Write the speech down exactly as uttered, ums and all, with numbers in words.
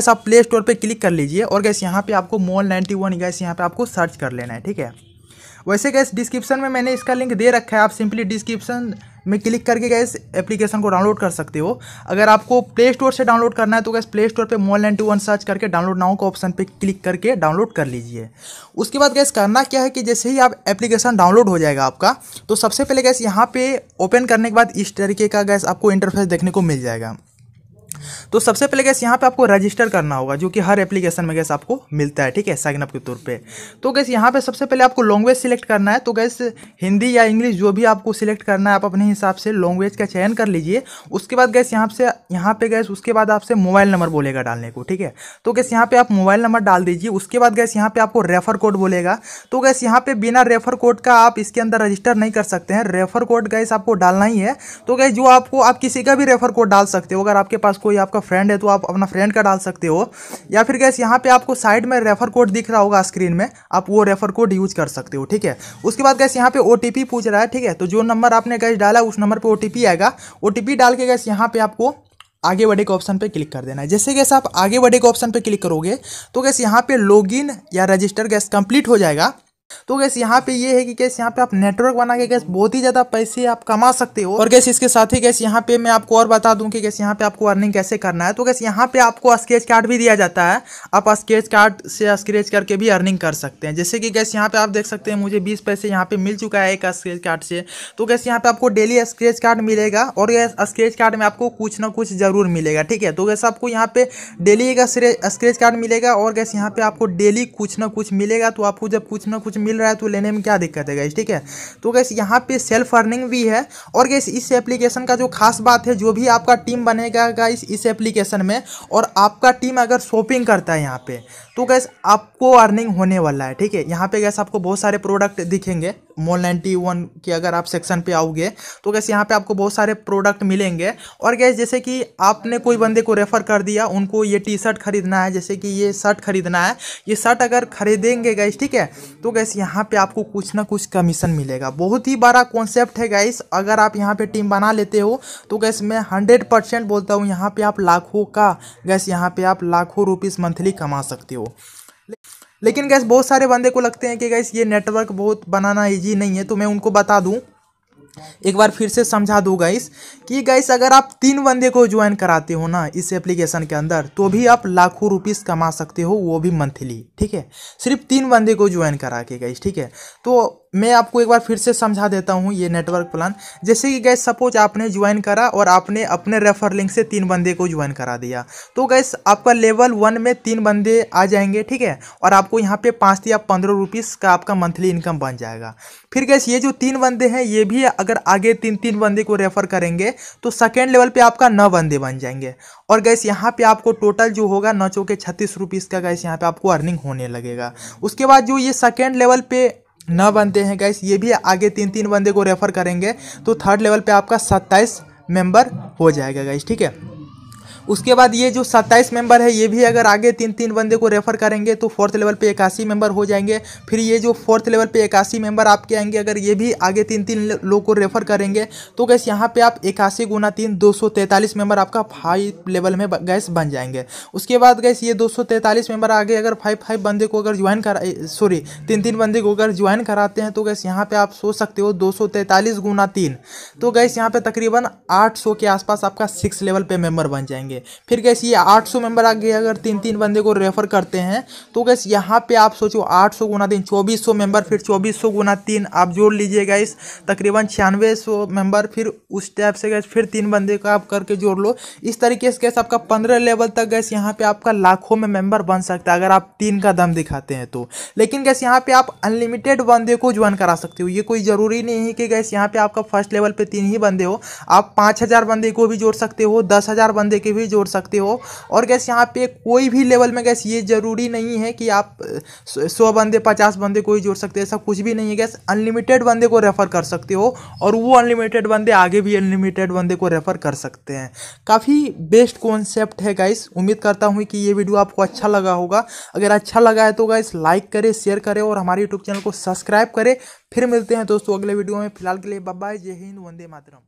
Gas आप play store पे click कर लीजिए और गैस यहाँ पे आपको मॉल नाइंटी वन गैस यहाँ पे आपको सर्च कर लेना है, ठीक है। वैसे गैस डिस्क्रिप्शन में मैंने इसका लिंक दे रखा है, आप सिंपली डिस्क्रिप्शन में क्लिक करके गैस एप्लीकेशन को डाउनलोड कर सकते हो। अगर आपको प्ले स्टोर से डाउनलोड करना है तो गैस प्ले स्टोर पे मॉल नाइंटी वन सर्च करके डाउनलोड नाउ का ऑप्शन पे क्लिक करके डाउनलोड कर लीजिए। उसके बाद गैस करना क्या है कि जैसे ही आप एप्लीकेशन डाउनलोड हो जाएगा आपका, तो सबसे पहले गैस यहाँ पे ओपन करने के बाद इस तरीके का गैस आपको इंटरफेस देखने को मिल जाएगा। तो सबसे पहले गैस यहाँ पे आपको रजिस्टर करना होगा, जो कि हर एप्लीकेशन में गैस आपको मिलता है, ठीक है, साइन अप के तौर पे। तो गैस यहाँ पे सबसे पहले आपको लैंग्वेज सिलेक्ट करना है, तो गैस हिंदी या इंग्लिश जो भी आपको सिलेक्ट करना है आप अपने हिसाब से लैंग्वेज का चयन कर लीजिए। उसके बाद गैस यहाँ से यहाँ पे गैस उसके बाद आपसे मोबाइल नंबर बोलेगा डालने को, ठीक है। तो गैस यहाँ पे आप मोबाइल नंबर डाल दीजिए। उसके बाद गैस यहाँ पे आपको रेफर कोड बोलेगा, तो गैस यहाँ पे बिना रेफर कोड का आप इसके अंदर रजिस्टर नहीं कर सकते हैं, रेफर कोड गैस आपको डालना ही है। तो गैस जो आपको आप किसी का भी रेफर कोड डाल सकते हो, अगर आपके पास कोई आपका फ्रेंड है तो आप अपना फ्रेंड का डाल सकते हो, या फिर गैस यहाँ पे आपको साइड में रेफर कोड दिख रहा होगा स्क्रीन में, आप वो रेफर कोड यूज कर सकते हो, ठीक है। उसके बाद गैस यहाँ पे ओटीपी पूछ रहा है, ठीक है, तो जो नंबर आपने गैस डाला उस नंबर पे ओटीपी आएगा। ओटीपी डाल के गैस यहाँ पे आपको आगे बढ़े के ऑप्शन पे क्लिक कर देना है। जैसे गैस आप आगे बढ़े के ऑप्शन पे क्लिक करोगे तो गैस यहाँ पे लॉगिन या रजिस्टर गैस कंप्लीट हो जाएगा। तो गैस यहाँ पे ये है कि गैस यहाँ पे आप नेटवर्क बना के गैस बहुत ही ज़्यादा पैसे आप कमा सकते हो। और गैस इसके साथ ही गैस यहाँ पे मैं आपको और बता दूं कि गैस यहाँ पे आपको अर्निंग कैसे करना है। तो गैस यहाँ पे आपको स्क्रैच कार्ड भी दिया जाता है, आप स्क्रैच कार्ड से स्क्रैच करके भी अर्निंग कर सकते हैं। जैसे कि गैस यहाँ पे आप देख सकते हैं मुझे बीस पैसे यहाँ पे मिल चुका है एक स्क्रैच कार्ड से। तो गैस यहाँ पे आपको डेली स्क्रैच कार्ड मिलेगा और गैस स्क्रैच कार्ड में आपको कुछ ना कुछ जरूर मिलेगा, ठीक है। तो गैस आपको यहाँ पे डेली एक स्क्रैच कार्ड मिलेगा और गैस यहाँ पे आपको डेली कुछ ना कुछ मिलेगा, तो आपको जब कुछ ना कुछ मिल रहा है तो लेने में क्या दिक्कत है गाइस, ठीक है। तो गाइस यहाँ पे सेल्फ अर्निंग भी है। और गाइस इस एप्लीकेशन का जो खास बात है, जो भी आपका टीम बनेगा गाइस इस एप्लीकेशन में और आपका टीम अगर शॉपिंग करता है यहाँ पे, तो गाइस आपको अर्निंग होने वाला है, ठीक है। यहाँ पे गाइस आपको बहुत सारे प्रोडक्ट दिखेंगे मॉल नाइंटी वन के, अगर आप सेक्शन पे आओगे तो गैस यहाँ पे आपको बहुत सारे प्रोडक्ट मिलेंगे। और गैस जैसे कि आपने कोई बंदे को रेफ़र कर दिया, उनको ये टी शर्ट खरीदना है, जैसे कि ये शर्ट खरीदना है, ये शर्ट अगर खरीदेंगे गैस, ठीक है, तो गैस यहाँ पे आपको कुछ ना कुछ कमीशन मिलेगा। बहुत ही बड़ा कॉन्सेप्ट है गैस, अगर आप यहाँ पर टीम बना लेते हो तो गैस मैं हंड्रेड परसेंट बोलता हूँ यहाँ पर आप लाखों का गैस यहाँ पर आप लाखों रुपीज़ मंथली कमा सकते हो। लेकिन गैस बहुत सारे बंदे को लगते हैं कि गैस ये नेटवर्क बहुत बनाना इजी नहीं है, तो मैं उनको बता दूं, एक बार फिर से समझा दूं गाइस कि गाइस अगर आप तीन बंदे को ज्वाइन कराते हो ना इस एप्लीकेशन के अंदर, तो भी आप लाखों रुपीस कमा सकते हो, वो भी मंथली, ठीक है, सिर्फ तीन बंदे को ज्वाइन करा के गाइस, ठीक है। तो मैं आपको एक बार फिर से समझा देता हूँ ये नेटवर्क प्लान। जैसे कि गैस सपोज आपने ज्वाइन करा और आपने अपने रेफर लिंक से तीन बंदे को ज्वाइन करा दिया, तो गैस आपका लेवल वन में तीन बंदे आ जाएंगे, ठीक है, और आपको यहाँ पे पाँच या पंद्रह रुपीस का आपका मंथली इनकम बन जाएगा। फिर गैस ये जो तीन बंदे हैं ये भी अगर आगे तीन तीन बंदे को रेफर करेंगे तो सेकेंड लेवल पर आपका नौ बंदे बन जाएंगे। और गैस यहाँ पे आपको टोटल जो होगा नौ चौके छत्तीस रुपीज़ का गैस यहाँ पे आपको अर्निंग होने लगेगा। उसके बाद जो ये सेकेंड लेवल पे ना बनते हैं गैस, ये भी आगे तीन तीन बंदे को रेफर करेंगे तो थर्ड लेवल पे आपका सत्ताईस मेंबर हो जाएगा गैस, ठीक है। उसके बाद ये जो सत्ताईस मेंबर है ये भी अगर आगे तीन तीन बंदे को रेफर करेंगे तो फोर्थ लेवल पे इक्यासी मेंबर हो जाएंगे। फिर ये जो फोर्थ लेवल पे इक्यासी मेंबर आपके आएंगे, अगर ये भी आगे तीन तीन लोग को रेफर करेंगे तो गैस यहाँ पे आप इक्यासी गुना तीन दो सौ तैंतालीस मेंबर आपका फाइव लेवल में गैस बन जाएंगे। उसके बाद गैस ये दो सौ तैंतालीस मेंबर आगे अगर फाइव फाइव बंदे को अगर ज्वाइन करा सॉरी तीन तीन बंदे को अगर ज्वाइन कराते हैं तो गैस यहाँ पर आप सोच सकते हो दो सौ तैंतालीस गुना तीन, तो गैस यहाँ पर तकरीबन आठ सौ के आसपास आपका सिक्स लेवल पर मेंबर बन जाएंगे। फिर गैस ये आठ सौ मेंबर आगे अगर तीन तीन बंदे को रेफर करते हैं तो गैस यहाँ पे आप सोचो आठ सौ गुना तीन चौबीस सौ मेंबर, फिर चौबीस सौ गुना तीन आप जोड़ लीजिए गैस तकरीबन छियानवे सौ मेंबर। फिर उस टाइप से गैस फिर तीन बंदे का आप करके जोड़ लो। इस तरीके से गैस आपका पंद्रह लेवल तक गैस यहाँ पे आपका लाखों में मेंबर बन सकता है अगर आप तीन का दम दिखाते हैं तो। लेकिन गैस यहाँ पे आप अनलिमिटेड बंदे को ज्वाइन करा सकते हो, ये कोई जरूरी नहीं है कि गैस यहाँ पे आपका फर्स्ट लेवल पे तीन ही बंदे हो, आप पाँच हज़ार बंदे को भी जोड़ सकते हो, दस हज़ार बंदे के भी जोड़ सकते हो। और गैस यहाँ पे कोई भी लेवल में गैस ये जरूरी नहीं है कि आप सौ बंदे पचास बंदे को ही जोड़ सकते हैं, ऐसा कुछ भी नहीं है गैस। अनलिमिटेड बंदे को रेफर कर सकते हो और वो अनलिमिटेड बंदे आगे भी अनलिमिटेड बंदे को रेफर कर सकते हैं। काफ़ी बेस्ट कॉन्सेप्ट है गैस, उम्मीद करता हूँ कि ये वीडियो आपको अच्छा लगा होगा। अगर अच्छा लगा है तो गैस लाइक करें, शेयर करें और हमारे यूट्यूब चैनल को सब्सक्राइब करें। फिर मिलते हैं दोस्तों अगले वीडियो में, फिलहाल के लिए बाय बाय, जय हिंद, वंदे मातरम।